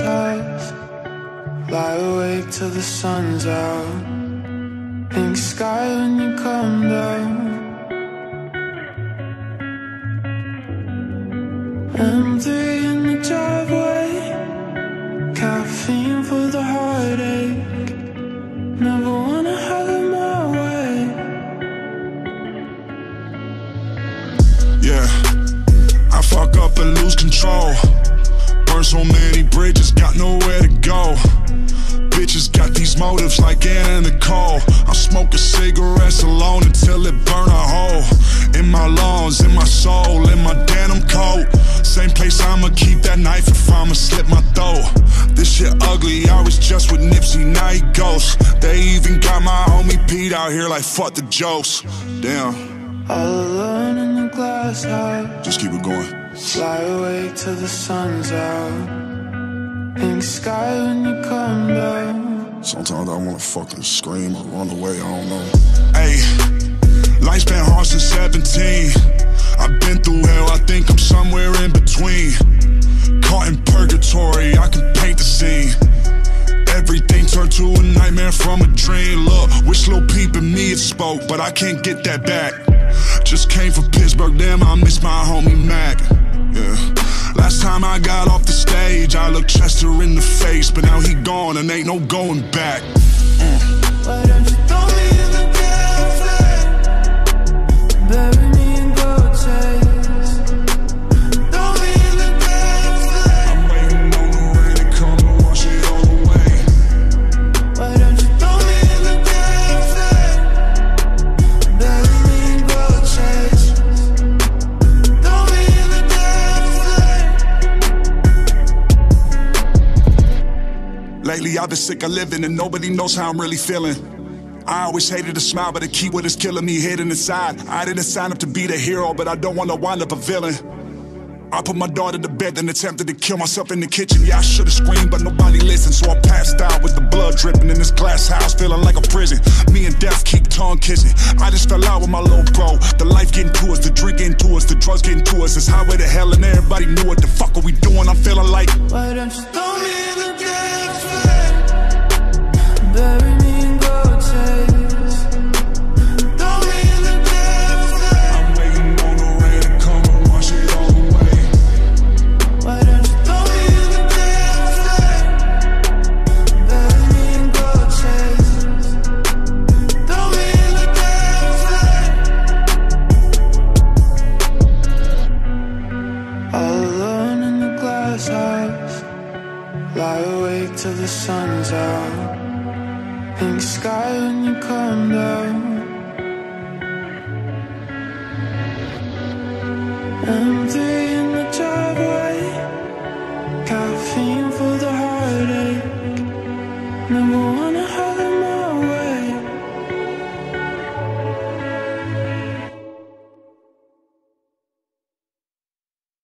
myself, lie awake till the sun's out. Pink sky when you come down. M3 in the driveway, caffeine for the heartache. Never wanna have it my way. Yeah, I fuck up and lose control. So many bridges, got nowhere to go. Bitches got these motives like Anna and Nicole. I'm smoking cigarettes alone until it burn a hole in my lungs, in my soul, in my denim coat. Same place I'ma keep that knife if I'ma slip my throat. This shit ugly, I was just with Nipsey, now he ghosts. They even got my homie Pete out here like fuck the jokes. Damn. All alone in the glass house. Just keep it going. Fly away till the sun's out. Pink sky when you come down. Sometimes I wanna fucking scream or run away, I don't know. Hey, life's been hard since 17. I've been through hell, I think I'm somewhere in between. Caught in purgatory, I can paint the scene. Everything turned to a nightmare from a dream. Look, wish Lil Peep and me had spoke, but I can't get that back. Just came from Pittsburgh, damn, I miss my homie Mac. Last time I got off the stage, I looked Chester in the face, but now he gone and ain't no going back. Why don't you throw me in the river? Bury me in gold chains. Throw me in the river. I'm waiting on the rain to come and wash it all away. Why don't you throw me in the river? Bury me in gold chains. Lately I've been sick of living and nobody knows how I'm really feeling. I always hated a smile, but the key word is killing me hidden inside. I didn't sign up to be the hero, but I don't wanna wind up a villain. I put my daughter to bed and attempted to kill myself in the kitchen. Yeah, I should've screamed, but nobody listened, so I passed out with the blood dripping in this glass house, feeling like a prison. Me and death keep tongue kissing. I just fell out with my little bro. The life getting to us, the drink getting to us, the drugs getting to us. It's highway to hell and everybody knew it. The fuck are we doing? I'm feeling like, why don't you throw me in the bury me in gold chains. Throw me in the river. I'm waiting on the rain to come and wash it all away. Why don't you throw me in the river? Bury me in gold chains. Throw me in the river. All alone in the glass house, lie awake till the sun's out. Pink sky when you come down. M3 in the driveway, caffeine for the heartache. Never wanna have a